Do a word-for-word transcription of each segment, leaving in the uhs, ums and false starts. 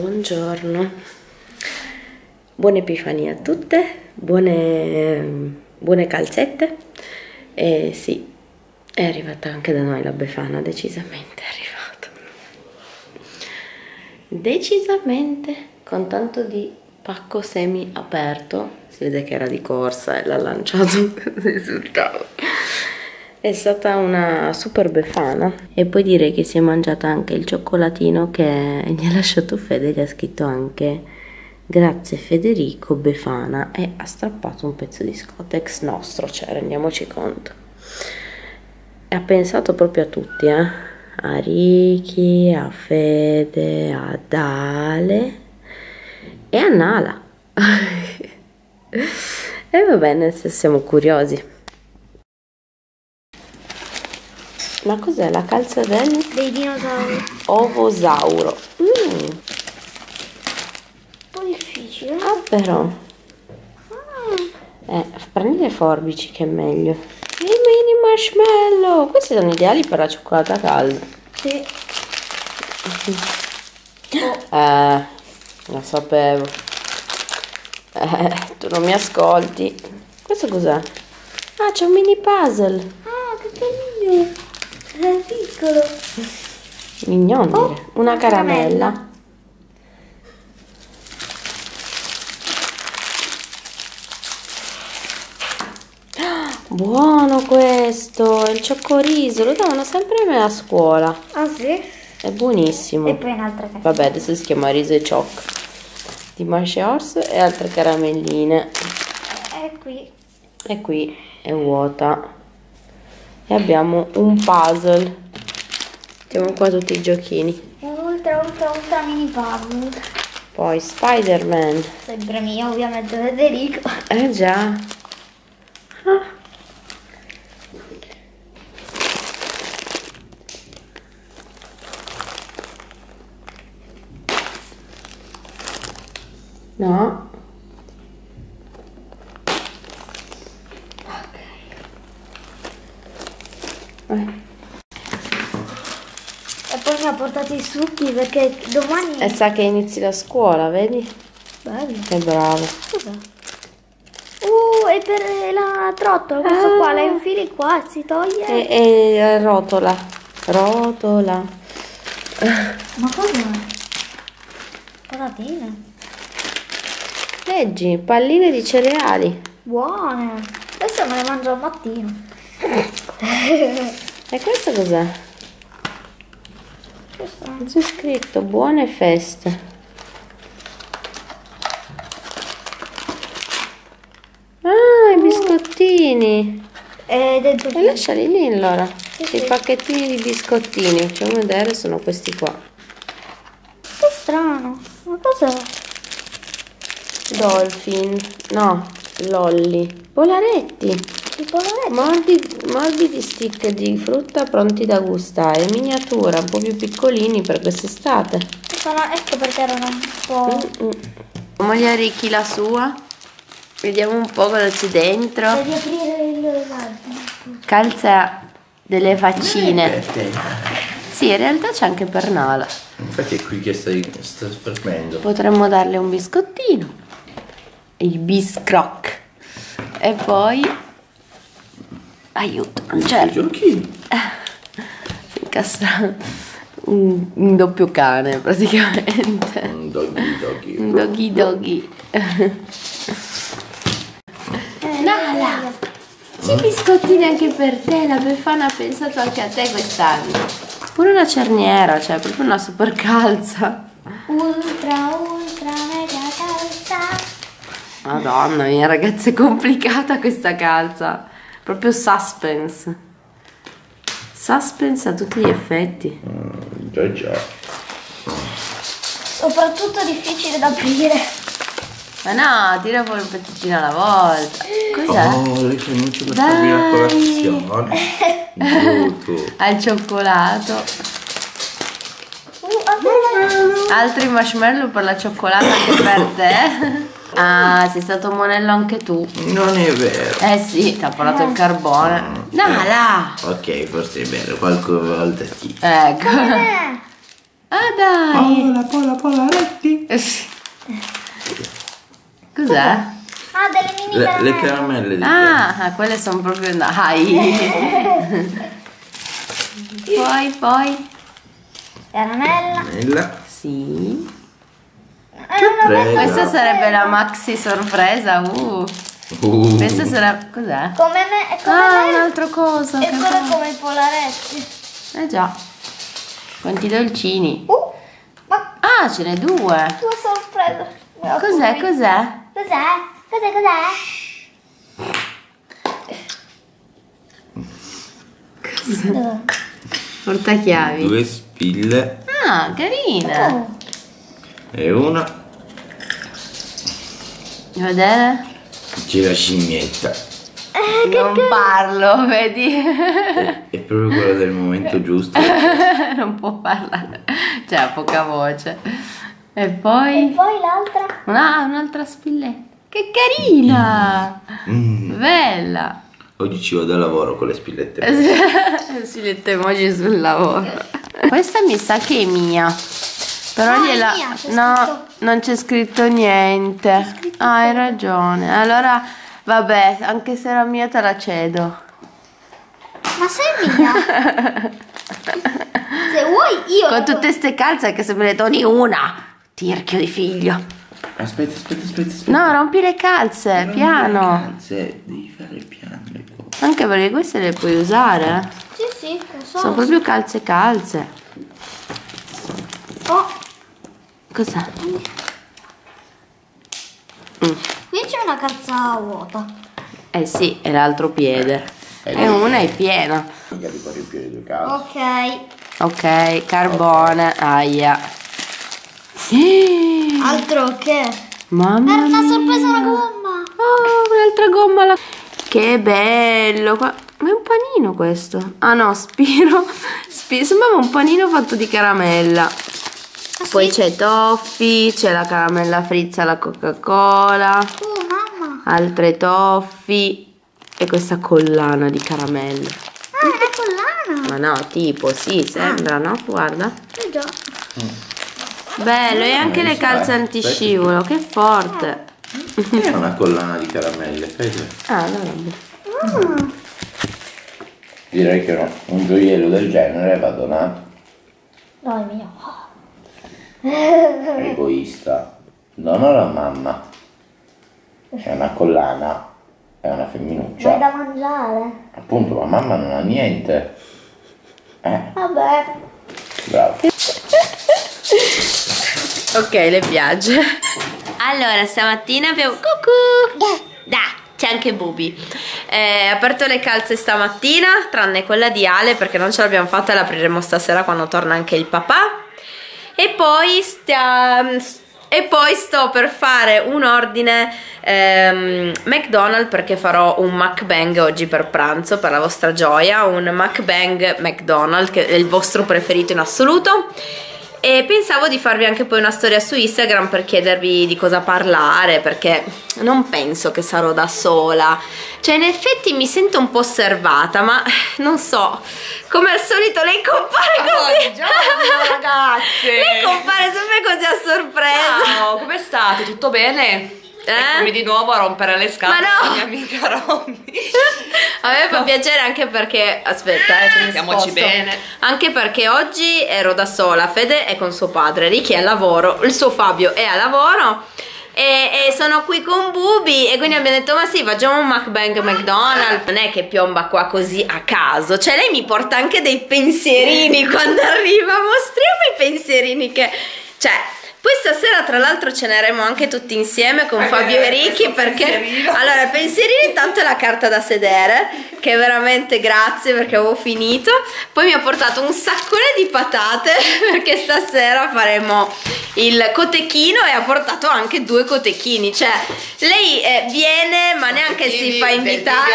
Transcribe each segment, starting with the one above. Buongiorno, buona Epifania a tutte, buone, buone calzette. E sì, è arrivata anche da noi la Befana, decisamente è arrivata. Decisamente, con tanto di pacco semi aperto, si vede che era di corsa e l'ha lanciato sul tavolo. È stata una super Befana. E poi direi che si è mangiata anche il cioccolatino che gli ha lasciato Fede, gli ha scritto anche grazie Federico Befana, e ha strappato un pezzo di Scotex nostro, cioè rendiamoci conto. E ha pensato proprio a tutti, eh? A Ricky, a Fede, a Dale e a Nala. E va bene, se siamo curiosi. Ma cos'è la calza del... dei dinosauri? Ovosauro. Mm. Un po' difficile. Ah, però. Mm. Eh, prendi le forbici che è meglio. I mini marshmallow. Questi sono ideali per la cioccolata calda. Sì. Oh. Eh, lo sapevo. Eh, tu non mi ascolti. Questo cos'è? Ah, c'è un mini puzzle. Ah, che carino. È piccolo. Mignonire. Oh, una caramella. caramella. Buono questo, il cioccoriso, lo davano sempre a me a scuola. Ah sì? È buonissimo. E poi un'altra caramella. Vabbè, adesso si chiama riso e ciocco. Di Marshmallows e altre caramelline. È qui. È qui, è vuota. E abbiamo un puzzle. Abbiamo qua tutti i giochini. Un ultra ultra ultra mini puzzle. Poi Spider-Man. Sempre mio, ovviamente, Federico. Eh già. Ah. No. E poi mi ha portato i succhi perché domani... E sa che inizi la scuola, vedi? Bello. Che bravo. Cosa? Uh, è per la trottola, questo ah. qua, la infili qua, si toglie. E, e rotola. Rotola. Ma cosa? Patatine. Leggi, palline di cereali. Buone. Adesso me le mangio al mattino. E questo cos'è? Non c'è scritto buone feste. Ah, i biscottini. E dentro... e lasciali lì allora. Sì, sì. I pacchettini di biscottini, facciamo vedere, sono questi qua. Che strano, ma cos'è? Dolphin, no, lolli, polaretti. Morbidi, morbidi stick di frutta pronti da gustare, in miniatura, un po' più piccolini per quest'estate. Sono, ecco perché erano un po'... Moglie a Ricky la sua, vediamo un po' cosa c'è dentro. Devi aprire il... calza delle faccine. Sì, in realtà c'è anche per Nala. Infatti è qui che stai, stai spermendo. Potremmo darle un biscottino, il biscroc. E poi... aiuto, Angelo. Si incastra un, un doppio cane praticamente. Un doggy doggy. Un doggy doggy. Eh, Nala, ci biscottini anche per te. La Befana ha pensato anche a te quest'anno. Pure una cerniera, cioè proprio una super calza. Ultra, ultra, mega calza. Madonna mia ragazza, è complicata questa calza. Proprio suspense. Suspense a tutti gli effetti. Mm, già già. Soprattutto difficile da aprire. Ma no, tira fuori un pezzettino alla volta. Cos'è? Oh, le comincio per farmi la colazione. Al cioccolato. Uh, okay. Altri marshmallow per la cioccolata anche per te. Ah, sei stato monello anche tu. Non è vero. Eh sì, ti ha parlato eh. il carbone. Nala! Ok, forse è vero, qualche volta sì. Ecco. Com'è? Ah dai! Paola, Paola, Paola, Retti! Eh, sì. Cos'è? Ah, delle mini le, caramelle. Le caramelle di ah, ah, quelle sono proprio... dai! Poi, poi... Caramella. Caramella. Sì. Eh, questa sarebbe la maxi sorpresa. Uh. Uh. Questa sarà... cos'è? Come me... Come ah, me... un'altra cosa. E quello è come i polaretti. Eh già. Quanti dolcini. Uh. Ma... ah, ce n'è due. Due sorprese. Cos'è, cos'è? Cos'è? Cos'è, cos'è? Cos'è? Portachiavi. Due spille. Ah, carina. Oh. E una. Vedere? C'è la scimmietta. Eh, non che... parlo, vedi? È, è proprio quello del momento giusto. Non può parlare. Cioè, ha poca voce. E poi? E poi l'altra? Ah, un'altra spilletta. Che carina! Mm. Bella! Oggi ci vado al lavoro con le spillette. Le spillette emoji sul lavoro. Questa mi sa che è mia. Però no, gliela... mia, no, non c'è scritto niente. Scritto ah, hai ragione. Allora, vabbè, anche se era mia te la cedo. Ma sei mia? Se vuoi io... Con tutte ste calze che se me le doni una, tirchio di figlio. Aspetta, aspetta, aspetta, aspetta. No, rompi le calze, rompi piano. Le calze, devi fare piano le cose. Anche perché queste le puoi usare. Sì, sì, lo so. Sono proprio calze calze. Oh. Cos'è? Mm. Qui c'è una calza vuota. Eh sì, è l'altro piede. Eh, e una è piena. Magari puoi riempire due calze. Ok. Ok, carbone, okay. Aia. Sì. Altro che mamma per una mia. Sorpresa una gomma. Oh, un'altra gomma la... Che bello. Ma è un panino questo. Ah no, Spiro, Spiro. Sembrava un panino fatto di caramella. ah, Poi sì? C'è toffee. C'è la caramella frizza, la Coca-Cola. Oh mamma. Altre toffee. E questa collana di caramelle. Ah, è una collana. Ma no, tipo, sì, sembra, ah. no? Guarda. Eh già. Mm. Bello, e anche le calze antiscivolo, che forte! È una collana di caramelle, fai? Ah, dovrebbe. Mm. Direi che no, un gioiello del genere va donato. No, è mio. È egoista. Non ho la mamma. È una collana, è una femminuccia. Ma è da mangiare. Appunto, ma mamma non ha niente. Eh. Vabbè. Bravo. Ok, le piace. Allora, stamattina abbiamo... Cucù! Da! C'è anche Bubi. Eh, aperto le calze stamattina, tranne quella di Ale, perché non ce l'abbiamo fatta, e l'apriremo stasera quando torna anche il papà. E poi stia... E poi sto per fare un ordine ehm, McDonald's, perché farò un McBang oggi per pranzo, per la vostra gioia. Un McBang McDonald's, che è il vostro preferito in assoluto. E pensavo di farvi anche poi una storia su Instagram per chiedervi di cosa parlare, perché non penso che sarò da sola. Cioè, in effetti mi sento un po' osservata, ma non so, come al solito lei compare così. Buongiorno ragazze! Lei compare sempre così a sorpresa. Ciao, come state? Tutto bene? Eh? Eccomi di nuovo a rompere le scatole no. mia amica Romy. A me fa piacere anche perché aspetta, eh, mettiamoci bene. Anche perché oggi ero da sola, Fede è con suo padre, Ricky è al lavoro, il suo Fabio è a lavoro e, e sono qui con Bubi, e quindi abbiamo detto ma sì, facciamo un McBang McDonald's. Non è che piomba qua così a caso, cioè lei mi porta anche dei pensierini quando arriva. Mostriamo i pensierini che cioè. Poi stasera tra l'altro ceneremo anche tutti insieme con eh, Fabio e Ricky, perché pensierino. Allora pensierini, intanto è la carta da sedere, che veramente grazie perché avevo finito. Poi mi ha portato un saccone di patate, perché stasera faremo il cotechino, e ha portato anche due cotechini. Cioè lei eh, viene ma neanche cotechini, si fa invitare.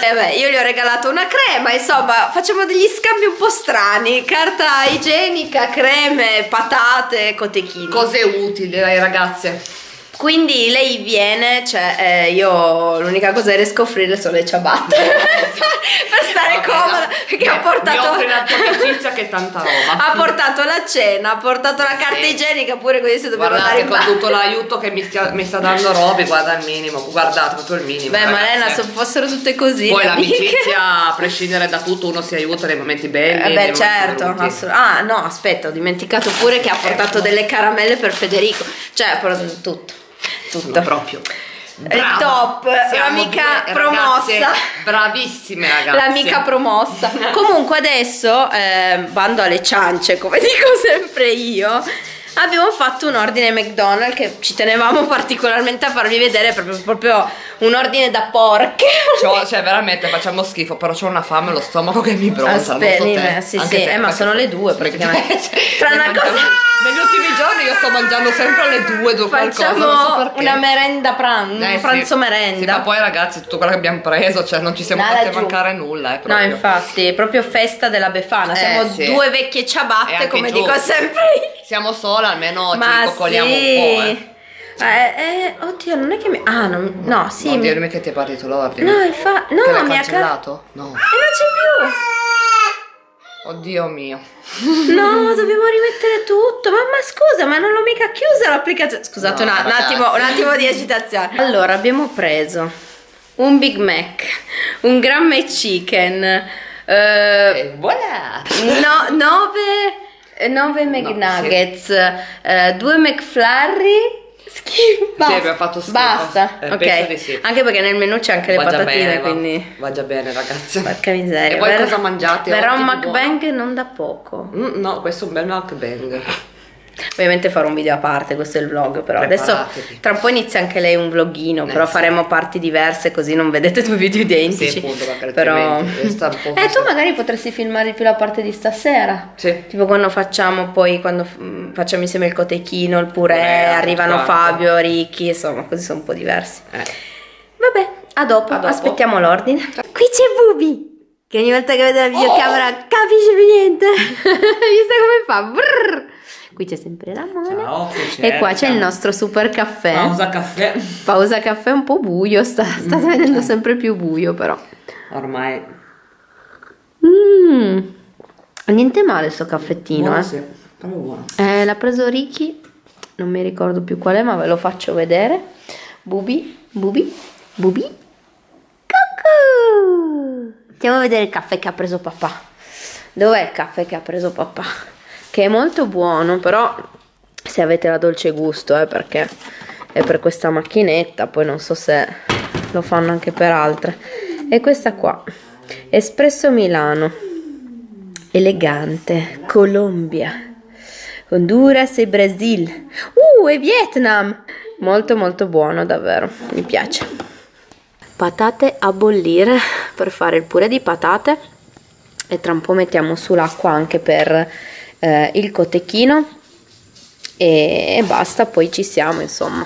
E beh, io gli ho regalato una crema, insomma facciamo degli scambi un po' strani. Carta igienica, creme, patate, cotechini. Cose utili, dai ragazze. Quindi lei viene, cioè eh, io l'unica cosa che riesco a offrire sono le ciabatte per stare vabbè, comoda, perché beh, ha portato una pizza che è tanta roba. Ha portato la cena, ha portato la carta sì. igienica, pure così se dobbiamo andare in bagno. Con tutto l'aiuto che mi, stia, mi sta dando Roby, guarda il minimo, guardate tutto il minimo. Beh, ragazze. Ma Elena, se fossero tutte così. Poi l'amicizia, a prescindere da tutto, uno si aiuta nei momenti belli. Eh beh, certo. Ah no, aspetta, ho dimenticato pure che ha portato eh, delle caramelle per Federico, cioè ha portato tutto. Tutto proprio brava. Top, l'amica promossa, bravissime ragazze, l'amica promossa. Comunque adesso eh, bando alle ciance, come dico sempre io, abbiamo fatto un ordine McDonald's che ci tenevamo particolarmente a farvi vedere, proprio, proprio un ordine da porche, cioè, cioè veramente facciamo schifo, però c'ho una fame, lo stomaco che mi bronza. Aspetta, non so te, sì, anche sì. Te, eh, ma sono le due praticamente, tra una cosa, negli ultimi giorni io sto mangiando sempre alle due, due qualcosa, non so perché. Una merenda pranzo, eh, pranzo sì. merenda sì, ma poi ragazzi tutto quello che abbiamo preso, cioè non ci siamo fatti mancare nulla, eh, no infatti, proprio festa della Befana, eh, siamo sì. due vecchie ciabatte, come giusto. dico sempre io. Siamo sole, almeno ma ci coccoliamo sì. un po', eh. Eh, eh, oddio, non è che mi... Ah, non... no, sì. Oddio, non è che ti è partito l'ordine. No, infatti... No, te l'hai cancellato? No. E non c'è più. Oddio mio. No, dobbiamo rimettere tutto. Ma, ma scusa, ma non l'ho mica chiusa l'applicazione. Scusate no, un, un attimo, un attimo di agitazione. Allora, abbiamo preso un Big Mac, un Gran McChicken, eh, e voilà. No, nove... nove McNuggets, no, sì. eh, due McFlurry. Schifo. Basta. Sì, abbiamo fatto schifo. Basta. Eh, ok. Sì. Anche perché nel menù c'è anche va le patatine, bene, quindi va. va già bene, ragazzi. Porca miseria. E poi per... cosa mangiate? Però un McBang non da poco. Mm, no, questo è un bel McBang. Ovviamente farò un video a parte, questo è il vlog, però preparatevi. Adesso tra un po' inizia anche lei un vloghino, eh, però sì. faremo parti diverse così non vedete due video identici. Sì, appunto, però... Eh, tu magari potresti filmare più la parte di stasera. Sì. Tipo quando facciamo poi, quando facciamo insieme il cotechino, il purè, eh, arrivano Fabio, Ricky, insomma, così sono un po' diversi. Eh. Vabbè, a dopo, a dopo. Aspettiamo l'ordine. Qui c'è Bubi, che ogni volta che vede la videocamera oh. capisce più niente. Visto come fa? Brrr. Qui c'è sempre la mano e qua c'è il nostro super caffè. Pausa caffè. Pausa caffè un po' buio, sta, sta mm. venendo sempre più buio però. Ormai. Mm. Niente male sto caffettino. Buono, eh. Sì. Buono. Eh, l'ha preso Ricky, non mi ricordo più qual è ma ve lo faccio vedere. Bubi, Bubi, Bubi. Cucù! Andiamo a vedere il caffè che ha preso papà. Dov'è il caffè che ha preso papà? Che è molto buono, però se avete la dolce gusto, eh, perché è per questa macchinetta, poi non so se lo fanno anche per altre. E questa qua, Espresso Milano, elegante, Colombia, Honduras e Brasil, uh, e Vietnam, molto molto buono davvero, mi piace. Patate a bollire per fare il purè di patate e tra un po' mettiamo su l'acqua anche per... Eh, il cotechino e, e basta, poi ci siamo insomma.